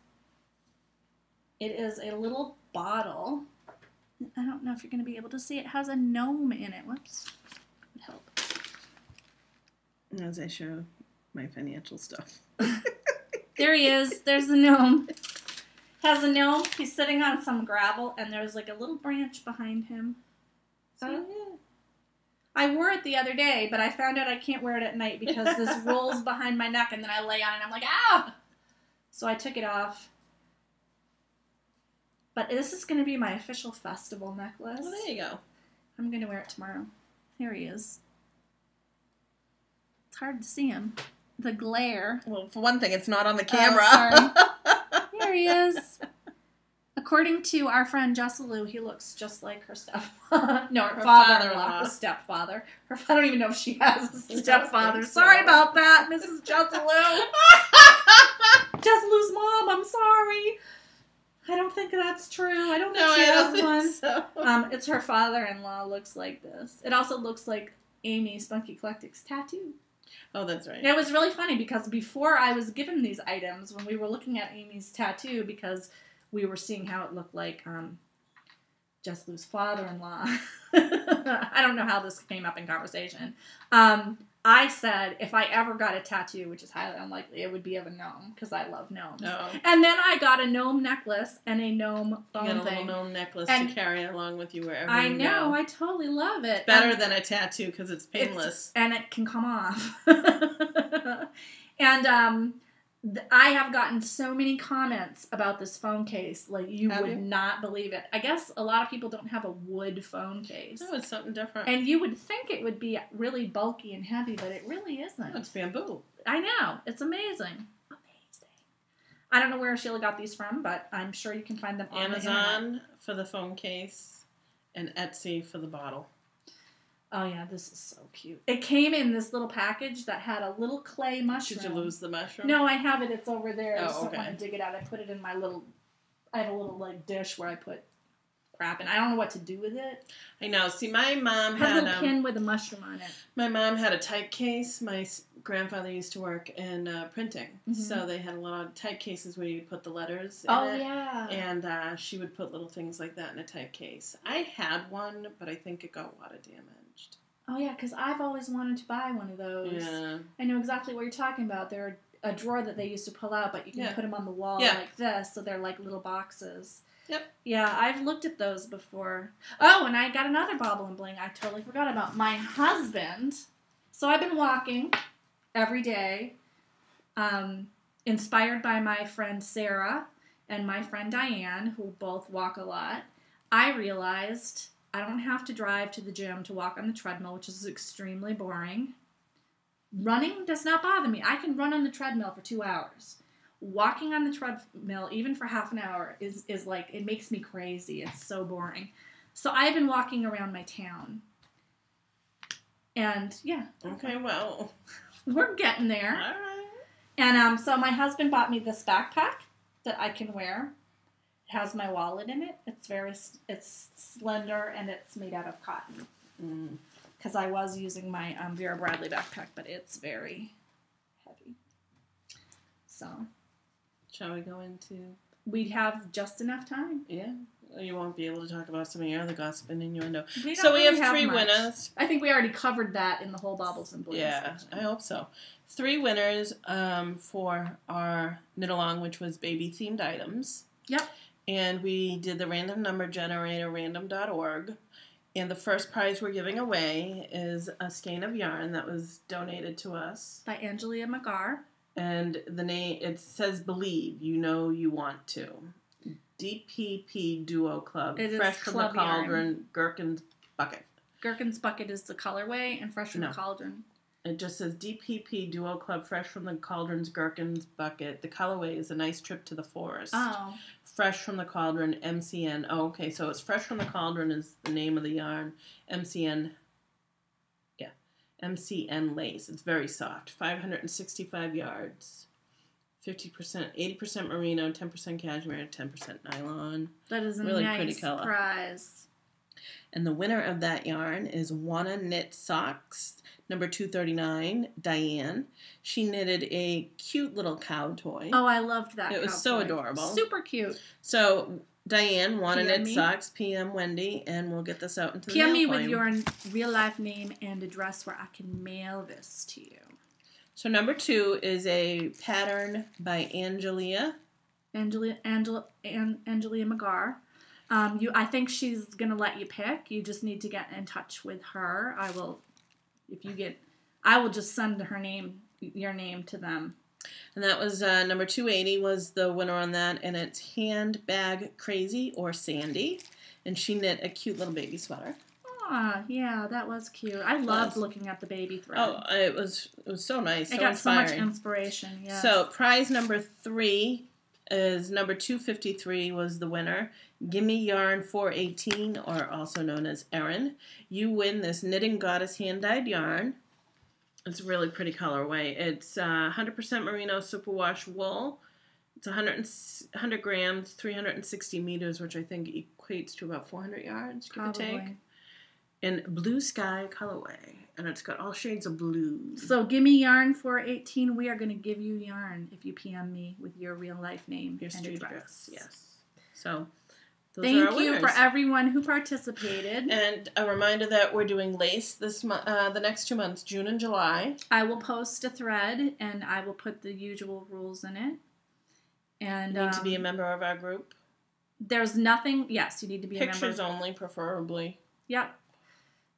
It is a little bottle. I don't know if you're going to be able to see. It has a gnome in it. Whoops. That would help. As I show my financial stuff. There he is. There's the gnome. Has a gnome. He's sitting on some gravel, and there's like a little branch behind him. So yeah. Uh, I wore it the other day, but I found out I can't wear it at night because this rolls behind my neck, and then I lay on it, and I'm like, ah! So I took it off. But this is going to be my official festival necklace. Well, there you go. I'm going to wear it tomorrow. Here he is. It's hard to see him. The glare. Well, for one thing, it's not on the camera. Oh, sorry. Here he is. According to our friend Jessaloo, he looks just like her stepfather. No, her, her father-in-law, stepfather. Her I don't even know if she has a stepfather. Sorry about that, Missus Jessaloo. Jessaloo's mom. I'm sorry. I don't think that's true. I don't think no, she I has don't one. Think so. Um, it's her father-in-law looks like this. It also looks like Amy Spunky Collectic's tattoo. Oh, that's right. And it was really funny because before I was given these items, when we were looking at Amy's tattoo, because we were seeing how it looked like um, Jessaloo's father-in-law. I don't know how this came up in conversation. Um, I said if I ever got a tattoo, which is highly unlikely, it would be of a gnome because I love gnomes. Oh. And then I got a gnome necklace and a gnome phone thing. You got a little gnome necklace and to carry along with you wherever I you go. I know. I totally love it. It's better um, than a tattoo because it's painless. It's, and it can come off. and um, th I have gotten so many comments about this phone case. Like, you have would you? not believe it. I guess a lot of people don't have a wood phone case. No, it's something different. And you would think it would be really bulky and heavy, but it really isn't. No, it's bamboo. I know. It's amazing. Amazing. I don't know where Sheila got these from, but I'm sure you can find them on Amazon the for the phone case and Etsy for the bottle. Oh, yeah, this is so cute. It came in this little package that had a little clay mushroom. Did you lose the mushroom? No, I have it. It's over there. Oh, I just okay. don't want to dig it out. I put it in my little, I have a little, like, dish where I put crap, and I don't know what to do with it. I know. See, my mom had, had a little um, pin with a mushroom on it. My mom had a type case. My grandfather used to work in uh, printing, mm-hmm. so they had a lot of type cases where you put the letters in oh, it. yeah. And uh, she would put little things like that in a type case. I had one, but I think it got water damaged. Oh, yeah, because I've always wanted to buy one of those. Yeah. I know exactly what you're talking about. They're a drawer that they used to pull out, but you can yeah. put them on the wall yeah. like this, so they're like little boxes. Yep. Yeah, I've looked at those before. Oh, and I got another Baubles and Bling I totally forgot about. My husband, so I've been walking every day, um, inspired by my friend Sarah and my friend Diane, who both walk a lot. I realized I don't have to drive to the gym to walk on the treadmill, which is extremely boring. Running does not bother me. I can run on the treadmill for two hours. Walking on the treadmill, even for half an hour, is, is like, it makes me crazy. It's so boring. So I've been walking around my town. And, yeah. Okay, well. We're getting there. All right. And um, so my husband bought me this backpack that I can wear. It has my wallet in it. It's very, it's slender, and it's made out of cotton. Because mm. I was using my um, Vera Bradley backpack, but it's very heavy. So... Shall we go into... We have just enough time. Yeah. You won't be able to talk about some of your other gossip and innuendo. We so we really have three have winners. I think we already covered that in the whole Baubles and Bling Yeah, section. I hope so. Three winners um, for our knit-along, which was baby-themed items. Yep. And we did the random number generator, random dot org. And the first prize we're giving away is a skein of yarn that was donated to us. By Angelia McGarr. And the name, it says Believe, You Know You Want To. D P P Duo Club. It Fresh is from Club the Cauldron, yarn. Gherkin's Bucket. Gherkin's Bucket is the colorway, and Fresh from no. the Cauldron. It just says D P P Duo Club, Fresh from the Cauldron's Gherkin's Bucket. The colorway is A Nice Trip to the Forest. Oh. Fresh from the Cauldron, M C N. Oh, okay, so it's Fresh from the Cauldron is the name of the yarn. M C N. M C N lace. It's very soft. five hundred sixty-five yards. fifty percent, eighty percent merino, ten percent cashmere, ten percent nylon. That is a really nice pretty color. Prize. And the winner of that yarn is Wanna Knit Socks, number two thirty-nine, Diane. She knitted a cute little cow toy. Oh, I loved that It cow was so toy. adorable. Super cute. So... Diane, Wanna Knit Socks, P M Wendy, and we'll get this out into the mail. P M me with your real-life name and address where I can mail this to you. So number two is a pattern by Angelia. Angelia, Angel, An, Angelia McGarr. Um, you, I think she's going to let you pick. You just need to get in touch with her. I will, if you get, I will just send her name, your name to them. And that was uh, number two eighty was the winner on that, and it's Handbag Crazy or Sandy, and she knit a cute little baby sweater. Ah, yeah, that was cute. I loved looking at the baby thread. Oh, it was it was so nice. It so got inspiring. So much inspiration. Yeah. So prize number three is number two fifty-three was the winner. Gimme Yarn four eighteen, or also known as Erin. You win this Knitting Goddess hand dyed yarn. It's a really pretty colorway. It's uh, one hundred percent merino superwash wool. It's one hundred, one hundred grams, three hundred sixty meters, which I think equates to about four hundred yards, give or take. in Blue Sky colorway, and it's got all shades of blue. So give me yarn for eighteen. We are going to give you yarn if you P M me with your real life name your and address. address. Yes. So those thank are our you winners. For everyone who participated. And a reminder that we're doing lace this uh, the next two months, June and July. I will post a thread, and I will put the usual rules in it. And you need um, to be a member of our group. There's nothing. Yes, you need to be Pictures a member. Pictures only, preferably. Yep.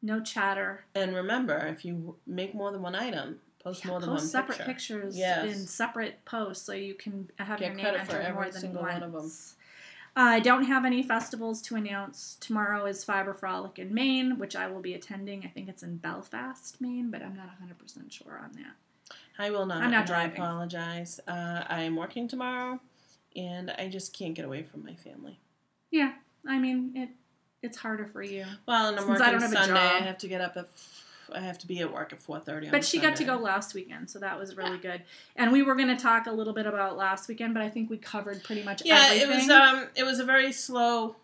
No chatter. And remember, if you make more than one item, post yeah, more than post one picture. Post separate pictures yes. in separate posts so you can have Get your name entered more every than single once. One of them. Uh, I don't have any festivals to announce. Tomorrow is Fiber Frolic in Maine, which I will be attending. I think it's in Belfast, Maine, but I'm not one hundred percent sure on that. I will not. I'm not driving. I apologize. Uh, I am working tomorrow, and I just can't get away from my family. Yeah. I mean, it. It's harder for you. Well, and I'm Since working I don't have Sunday. A job. I have to get up at. I have to be at work at four thirty. But she Sunday. Got to go last weekend, so that was really yeah. good. And we were going to talk a little bit about last weekend, but I think we covered pretty much. Yeah, everything. it was. Um, it was a very slow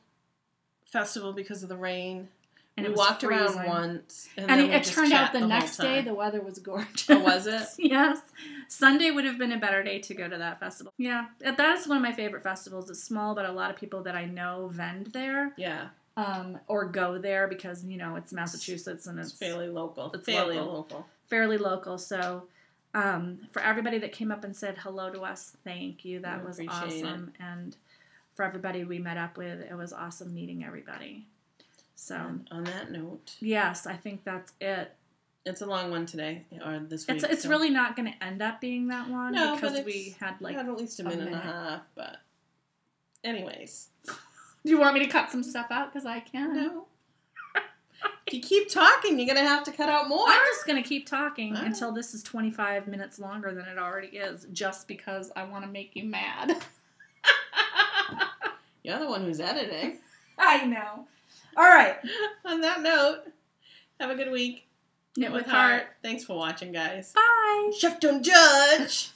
festival because of the rain. And we walked freezing. around once, and, and then it, it turned out the, the next day the weather was gorgeous. Oh, was it? Yes. Sunday would have been a better day to go to that festival. Yeah, that is one of my favorite festivals. It's small, but a lot of people that I know vend there. Yeah. Um, or go there because, you know, it's Massachusetts and it's, it's fairly local. It's fairly local. local. Fairly local. So um, for everybody that came up and said hello to us, thank you. That we was awesome. It. And for everybody we met up with, it was awesome meeting everybody. So and on that note. Yes, I think that's it. It's a long one today, or this week. It's, it's so. really not going to end up being that long no, because we had like had at least a, a minute, minute and a half. But anyways. Do you want me to cut some stuff out? Because I can. No. If you keep talking, you're going to have to cut out more. I'm just going to keep talking wow. until this is twenty-five minutes longer than it already is, just because I want to make you mad. You're the one who's editing. I know. All right. On that note, have a good week. Knit with, with heart. heart. Thanks for watching, guys. Bye. Chef, don't judge.